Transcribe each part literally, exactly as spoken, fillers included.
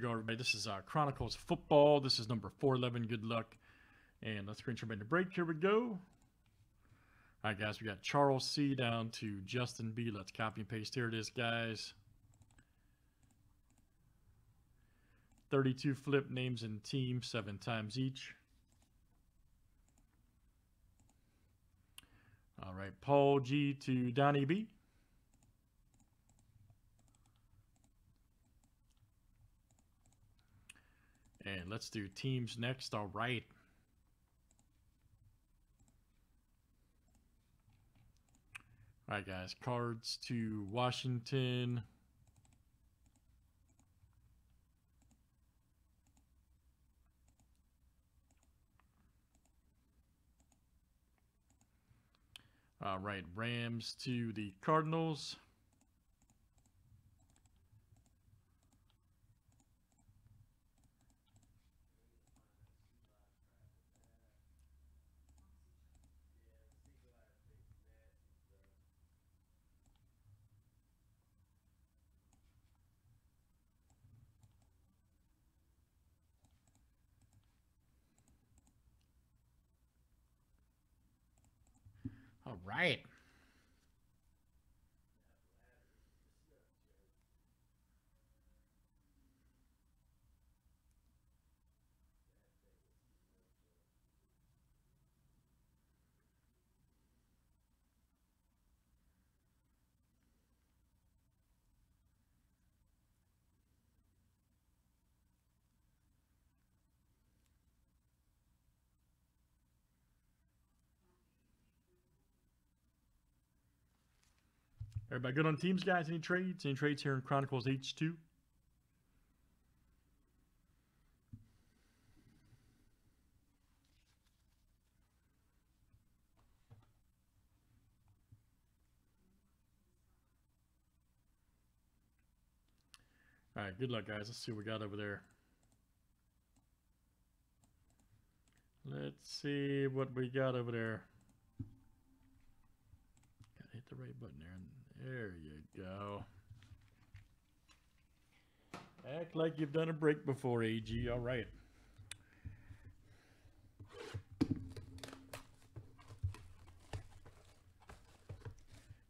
we go, everybody. This is uh, Chronicles Football. This is number four eleven. Good luck. And let's bring everybody to break. Here we go. All right, guys. We got Charles C. down to Justin B. Let's copy and paste. Here it is, guys. thirty-two flip names and teams, seven times each. All right, Paul G to Donnie B. And let's do teams next. All right. All right, guys. Cards to Washington. All right, Rams to the Cardinals. All right. Everybody good on teams, guys? Any trades? Any trades here in Chronicles H two? All right, good luck, guys. Let's see what we got over there. Let's see what we got over there. Gotta hit the right button there. There you go. Act like you've done a break before, A G. All right.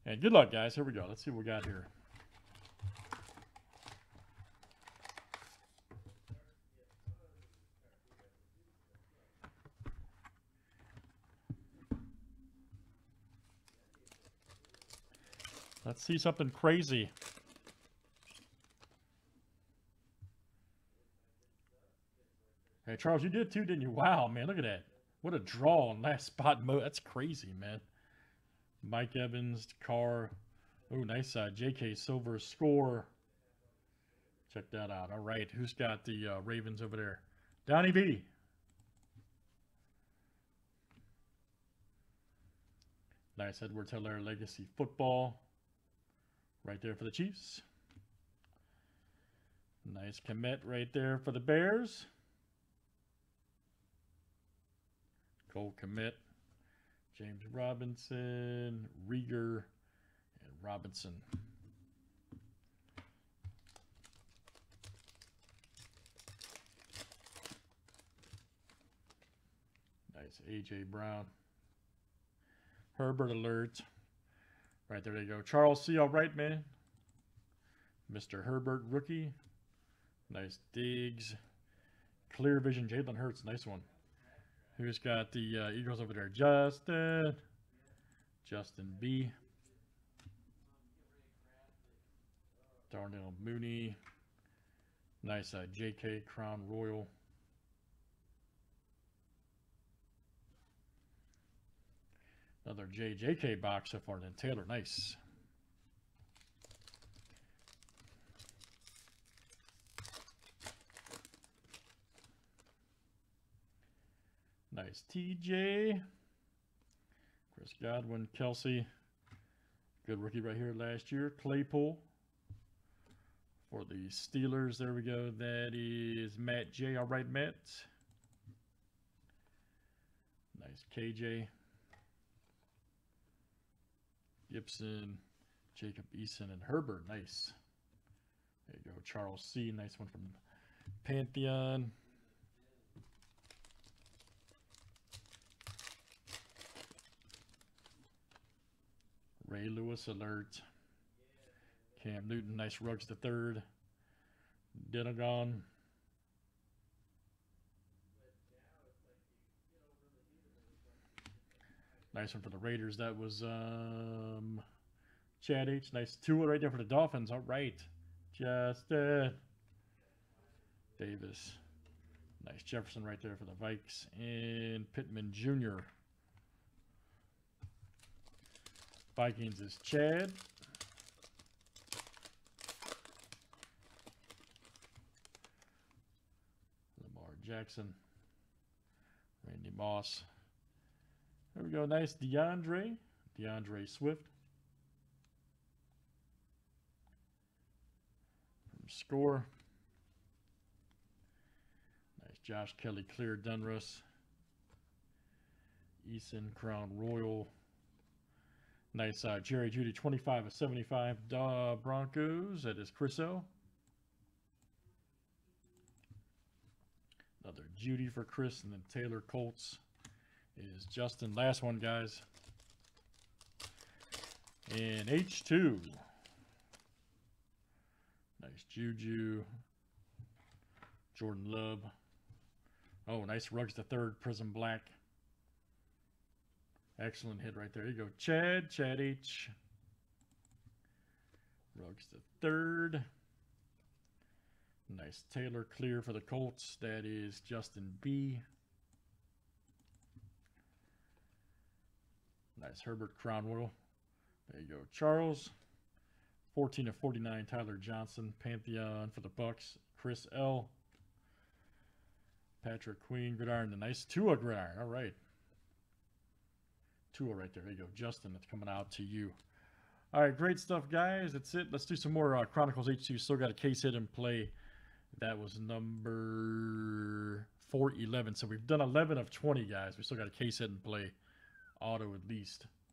And good luck, guys. Here we go. Let's see what we got here. Let's see something crazy. Hey, Charles, you did too, didn't you? Wow, man, look at that. What a draw on last spot mode. That's crazy, man. Mike Evans, Carr. Oh, nice uh, J K Silver score. Check that out. All right, who's got the uh, Ravens over there? Donnie B. Nice Edwards-Helaire Legacy Football. Right there for the Chiefs. Nice commit right there for the Bears. Cole commit. James Robinson, Rieger, and Robinson. Nice A J Brown. Herbert alert. Right, there you go. Charles C. All right, man. Mister Herbert, rookie. Nice digs. Clear vision. Jalen Hurts, nice one. Who's got the uh, Eagles over there? Justin. Justin B. Darnell Mooney. Nice uh, J K Crown Royal. Another J J K box so far, then Taylor, nice. Nice T J. Chris Godwin, Kelsey. Good rookie right here last year. Claypool for the Steelers. There we go. That is Matt J. All right, Matt. Nice K J. Gibson, Jacob Eason, and Herbert. Nice. There you go. Charles C. Nice one from Pantheon. Ray Lewis alert. Cam Newton, nice Ruggs the third. Denagon. Nice one for the Raiders. That was um, Chad H. Nice two right there for the Dolphins. All right. Justin Davis. Nice Jefferson right there for the Vikes. And Pittman Junior Vikings is Chad. Lamar Jackson. Randy Moss. There we go. Nice DeAndre. DeAndre Swift. From Score. Nice Josh Kelly Clear Dunruss. Eason Crown Royal. Nice uh, Jerry Jeudy, twenty-five of seventy-five. Duh, Broncos. That is Chris O. Another Jeudy for Chris, and then Taylor Colts is Justin. Last one, guys. And H two. Nice Juju. Jordan Love. Oh, nice Ruggs the third, Prism Black. Excellent hit right there. You go, Chad. Chad H. Ruggs the third. Nice Taylor Clear for the Colts. That is Justin B. Nice Herbert Crown Royal. There you go, Charles. fourteen of forty-nine, Tyler Johnson. Pantheon for the Bucks, Chris L. Patrick Queen, gridiron. The nice Tua gridiron. All right. Tua right there. There you go, Justin. It's coming out to you. All right, great stuff, guys. That's it. Let's do some more uh, Chronicles H two. Still got a case hit in play. That was number four eleven. So we've done eleven of twenty, guys. We still got a case hit in play. Auto at least.